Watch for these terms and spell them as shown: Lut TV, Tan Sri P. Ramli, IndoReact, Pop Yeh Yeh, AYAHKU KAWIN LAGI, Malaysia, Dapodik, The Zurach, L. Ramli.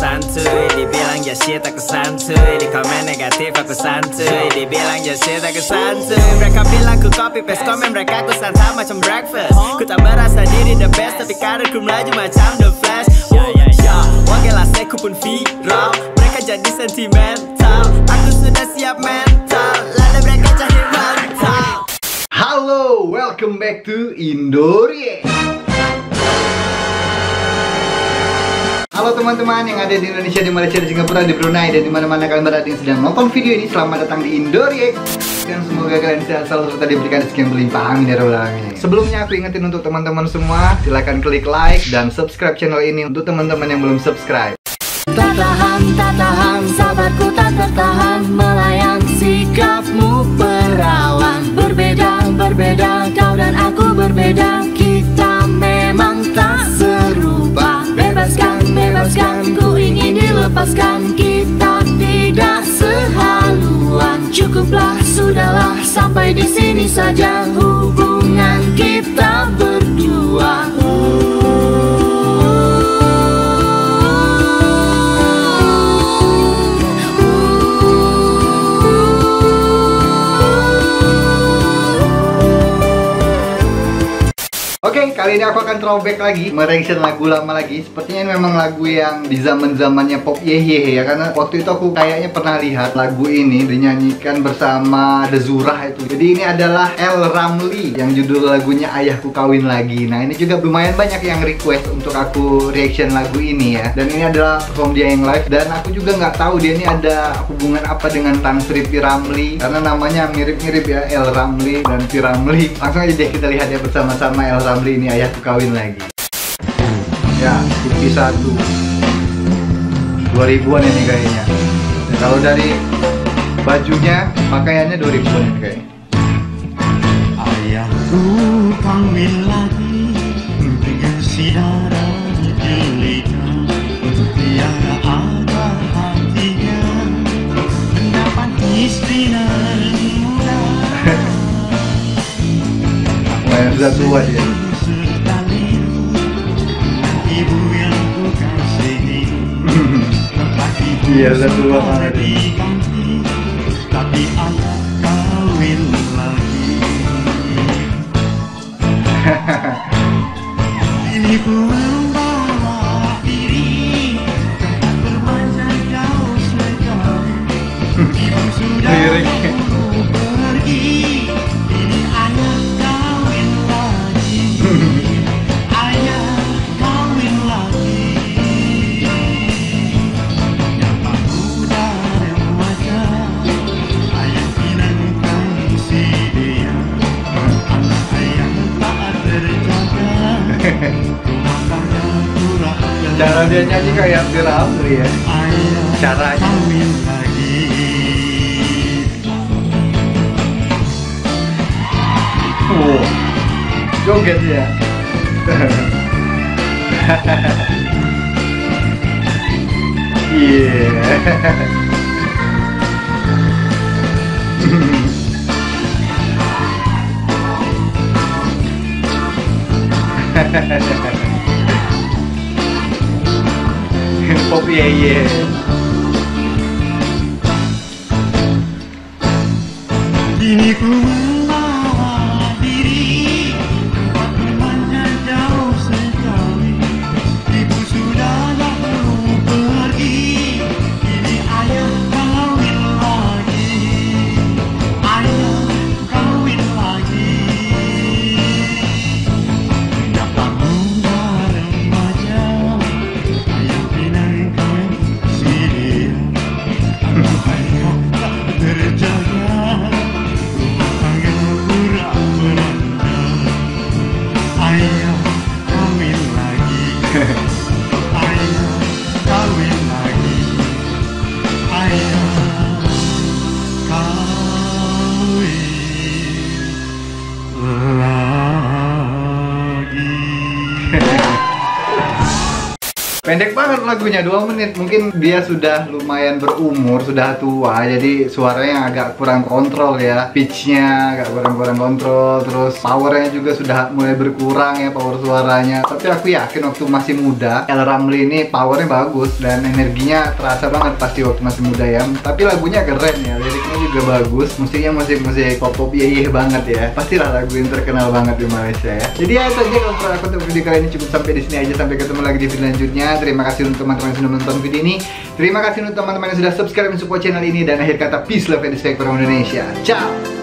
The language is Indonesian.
santuy, dibilang ya shit aku santuy, di komen negatif aku santuy, dibilang ya shit aku santuy. Mereka bilang ku copy paste komen mereka, ku santap macam breakfast. Ku tak berasa diri the best, tapi karir ku melaju macam The Flash. Wakil ku pun viral, mereka jadi sentimental, aku sudah siap mental, lalu mereka cari mental. Halo, welcome back to IndoReact. Halo teman-teman yang ada di Indonesia, di Malaysia, di Singapura, di Brunei, dan dimana-mana kalian berada yang sedang nonton video ini. Selamat datang di IndoReact. Dan semoga kalian sehat selalu serta diberikan rezeki yang berlimpah, amin ya rabbal alamin. Sebelumnya aku ingetin untuk teman-teman semua, silahkan klik like dan subscribe channel ini untuk teman-teman yang belum subscribe. Tak tahan, sabarku tak tertahan, melayang sikapmu perawan. Berbeda, kau dan aku berbeda, kita memang tak serupa. Bebaskan, ku ingin dilepaskan, kita tidak sehaluan. Cukuplah, sudahlah, sampai di sini saja hubungan kita berdua. Oke, kali ini aku akan throwback lagi, mereaction lagu lama lagi. Sepertinya ini memang lagu yang di zaman-zamannya pop yeh ya, karena waktu itu aku kayaknya pernah lihat lagu ini dinyanyikan bersama The Zurach itu. Jadi ini adalah L. Ramli yang judul lagunya Ayahku Kawin Lagi. Nah, ini juga lumayan banyak yang request untuk aku reaction lagu ini ya. Dan ini adalah perform dia yang live, dan aku juga nggak tahu dia ini ada hubungan apa dengan Tan Sri P. Ramli, karena namanya mirip-mirip ya, L. Ramli dan P. Ramli. Langsung aja deh kita lihat ya bersama-sama L. Ramli ini Ayahku Kawin Lagi. Ya, tipi 1 2000-an ini kayaknya. Dan kalau dari bajunya, pakaiannya 2000-an ini kayaknya. Ayahku kawin lagi dengan si darah jelita, tiada ada hatinya, dapat istri dan muda. Main sudah tua dia. Iya, udah tua banget. Tapi ayah kawin lagi. Ini membawa diri ke remaja jauh sekali. Ibu sudah mau pergi. Ini ayah kawin lagi. Ayah kawin lagi. Cara dia nyanyi kayak The Ramli ya, caranya. Oh, joget ya. Yeah. Pop yeh. Ini ku membawa diri tempat rumahnya jauh sekali. Ibu sudah mau pergi. Ini ayah kawin lagi. Ayah kawin lagi. Pendek banget lagunya, 2 menit. Mungkin dia sudah lumayan berumur, sudah tua, jadi suaranya agak kurang kontrol ya. Pitchnya agak kurang kontrol, terus powernya juga sudah mulai berkurang ya, power suaranya. Tapi aku yakin waktu masih muda L. Ramli ini powernya bagus dan energinya terasa banget pasti waktu masih muda ya. Tapi lagunya keren ya, liriknya juga bagus, musiknya musik pop-pop iya banget ya. Pastilah lagu yang terkenal banget di Malaysia ya. Jadi ya itu aja kalau aku untuk video kali ini, cukup sampai di sini aja. Sampai ketemu lagi di video selanjutnya. Terima kasih untuk teman-teman yang sudah menonton video ini. Terima kasih untuk teman-teman yang sudah subscribe dan support channel ini. Dan akhir kata, peace, love, and respect from Indonesia. Ciao!